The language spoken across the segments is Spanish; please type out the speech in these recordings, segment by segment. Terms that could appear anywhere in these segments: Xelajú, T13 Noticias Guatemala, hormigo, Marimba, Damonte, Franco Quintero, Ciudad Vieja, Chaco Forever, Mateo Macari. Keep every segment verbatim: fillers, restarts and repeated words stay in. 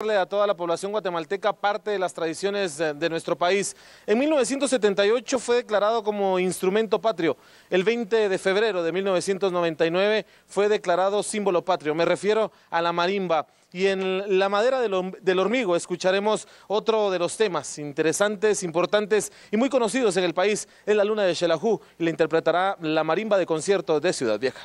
A toda la población guatemalteca parte de las tradiciones de nuestro país. En mil novecientos setenta y ocho fue declarado como instrumento patrio. El veinte de febrero de mil novecientos noventa y nueve fue declarado símbolo patrio. Me refiero a la marimba. Y en la madera del, del hormigo escucharemos otro de los temas interesantes, importantes y muy conocidos en el país. Es la luna de Xelajú y la interpretará la marimba de concierto de Ciudad Vieja.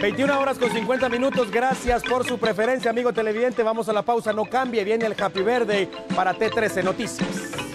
veintiuna horas con cincuenta minutos, gracias por su preferencia, amigo televidente. Vamos a la pausa, no cambie, viene el Happy Verde para T trece Noticias.